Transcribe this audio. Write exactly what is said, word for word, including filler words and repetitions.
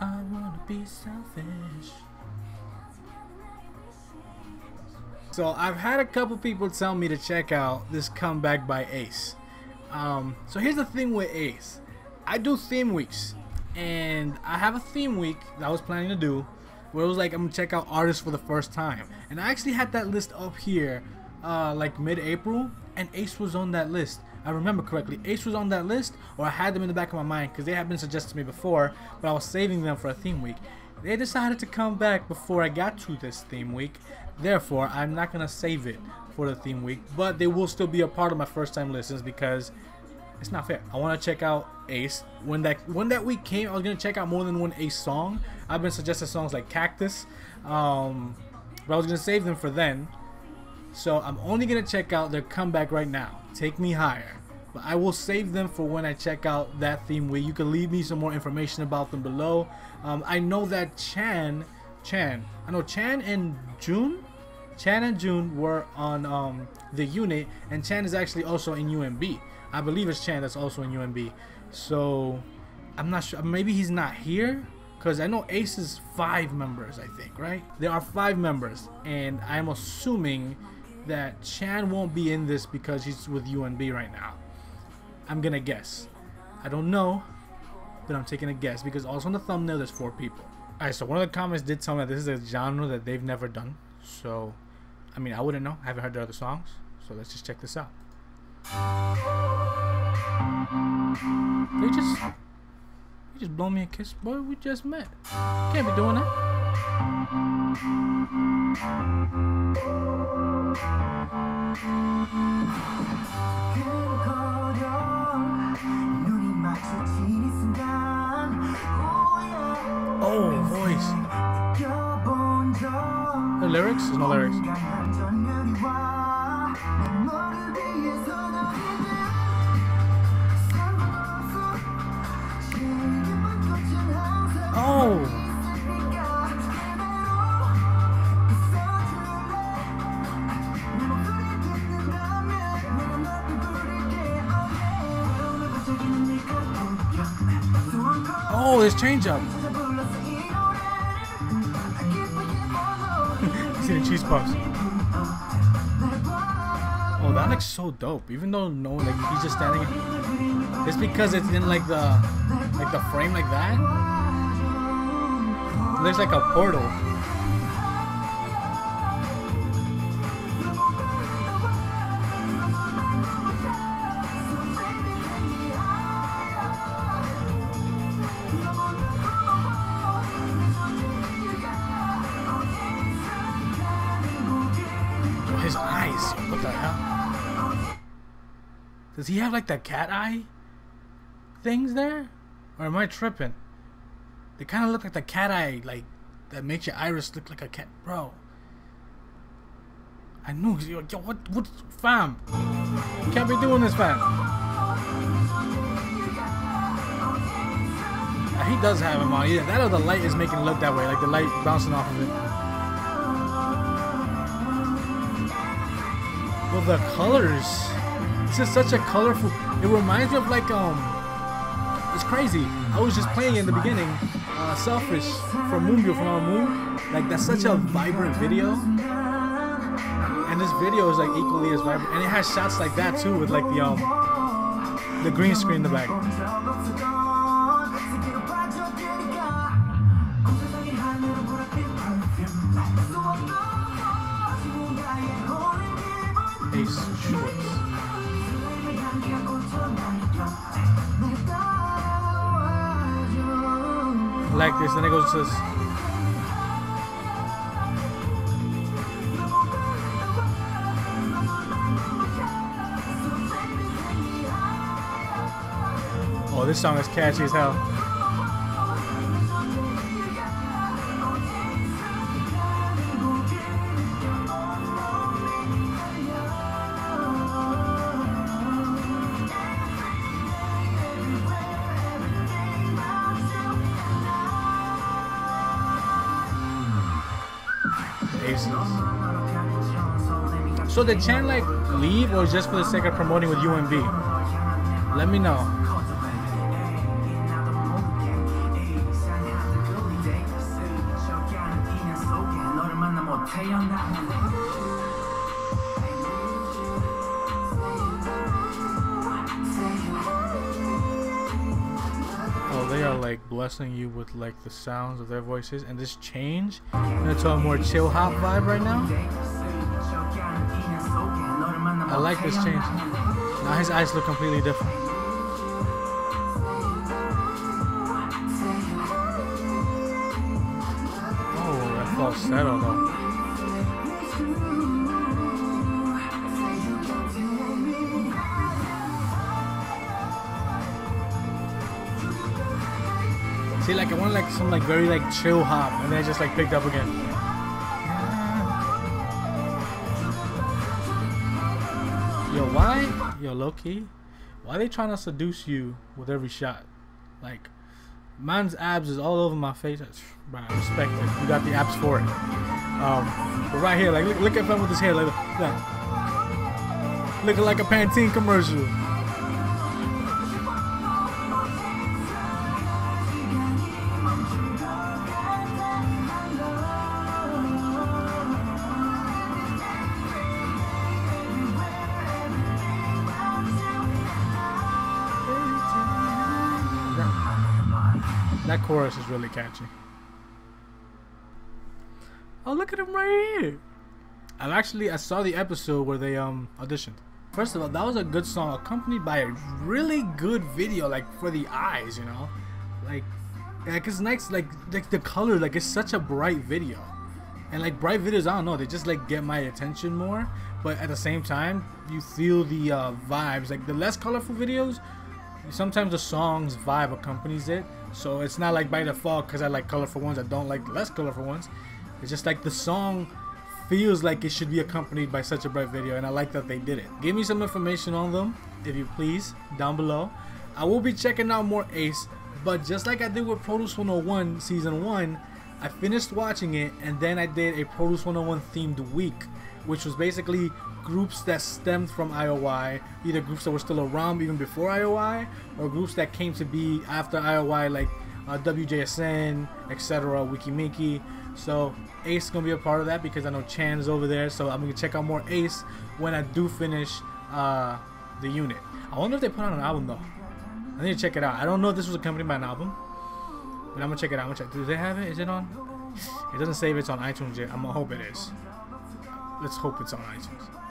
I wanna be selfish. So I've had a couple people tell me to check out this comeback by Ace. Um, so here's the thing with Ace. I do theme weeks, and I have a theme week that I was planning to do where it was like I'm gonna check out artists for the first time, and I actually had that list up here uh, like mid-April, and Ace was on that list. I remember correctly, Ace was on that list, or I had them in the back of my mind because they had been suggested to me before, but I was saving them for a theme week. They decided to come back before I got to this theme week, therefore I'm not gonna save it for the theme week, but they will still be a part of my first time listens because it's not fair. I want to check out Ace. When that when that week came, I was gonna check out more than one Ace song. I've been suggested songs like Cactus, um, but I was gonna save them for then. So I'm only gonna check out their comeback right now, Take Me Higher. But I will save them for when I check out that theme week. You can leave me some more information about them below. Um, I know that Chan, Chan, I know Chan and June, Chan and June were on um, the unit, and Chan is actually also in U N B. I believe it's Chan that's also in U N B. So I'm not sure. Maybe he's not here. Because I know Ace is five members, I think, right? There are five members, and I'm assuming that Chan won't be in this because he's with U N B right now. I'm gonna guess. I don't know, but I'm taking a guess because also on the thumbnail there's four people. Alright, so one of the comments did tell me that this is a genre that they've never done. So, I mean, I wouldn't know. I haven't heard their other songs. So let's just check this out. They just... You just blow me a kiss, boy. We just met. Can't be doing that. Oh, voice. The lyrics? There's no lyrics. Oh! Oh, there's change up. See the cheese puffs. Oh, that looks so dope. Even though no, like he's just standing. It's because it's in like the like the frame like that. There's like a portal. Oh, his eyes. What the hell? Does he have like the cat eye things there? Or am I tripping? They kind of look like the cat eye, like, that makes your iris look like a cat. Bro. I knew. Yo, what, what, fam? You can't be doing this, fam. Now, he does have him on. Yeah, that or the light is making it look that way, like the light bouncing off of it. Well, the colors. It's just such a colorful. It reminds me of, like, um. It's crazy. I was just playing in the beginning, uh, Selfish from Moonbyul from our Moon. Like, that's such a vibrant video. And this video is like equally as vibrant. And it has shots like that too with like the um the green screen in the back. Ace shorts. Like this, then it goes to this. Oh, this song is catchy as hell. So did Chan like leave or just for the sake of promoting with U N B? Let me know. Carry on that one. Oh, they are like blessing you with like the sounds of their voices and this change. And it's all more chill hop vibe right now. I like this change. Now his eyes look completely different. Oh, that falsetto though. See, like I wanted like some like very like chill hop, and then I just like picked up again. Yo, why? Yo, low key, why they trying to seduce you with every shot? Like, man's abs is all over my face. Bro, I respect it. You got the abs for it. Um, but right here, like look, look at him with his hair, like, like looking like a Pantene commercial. That chorus is really catchy. Oh, look at him right here. I actually I saw the episode where they um auditioned. First of all, that was a good song accompanied by a really good video, like for the eyes, you know, like like it's nice, like like the color, like it's such a bright video, and like bright videos, I don't know, they just like get my attention more. But at the same time, you feel the uh, vibes. Like the less colorful videos, sometimes the song's vibe accompanies it. So it's not like by default because I like colorful ones, I don't like the less colorful ones. It's just like the song feels like it should be accompanied by such a bright video, and I like that they did it. Give me some information on them, if you please, down below. I will be checking out more A C E, but just like I did with Produce one oh one Season one, I finished watching it, and then I did a Produce one oh one themed week, which was basically groups that stemmed from I O I, either groups that were still around even before I O I, or groups that came to be after I O I, like uh, W J S N, et cetera, Wikimiki. So A C E is gonna be a part of that because I know Chan is over there. So I'm gonna check out more A C E when I do finish uh, the unit. I wonder if they put out an album though. I need to check it out. I don't know if this was accompanied by an album, but I'm gonna check it out. I'm gonna check. Do they have it? Is it on? It doesn't say if it's on iTunes yet. I'm gonna hope it is. Let's hope it's on iTunes.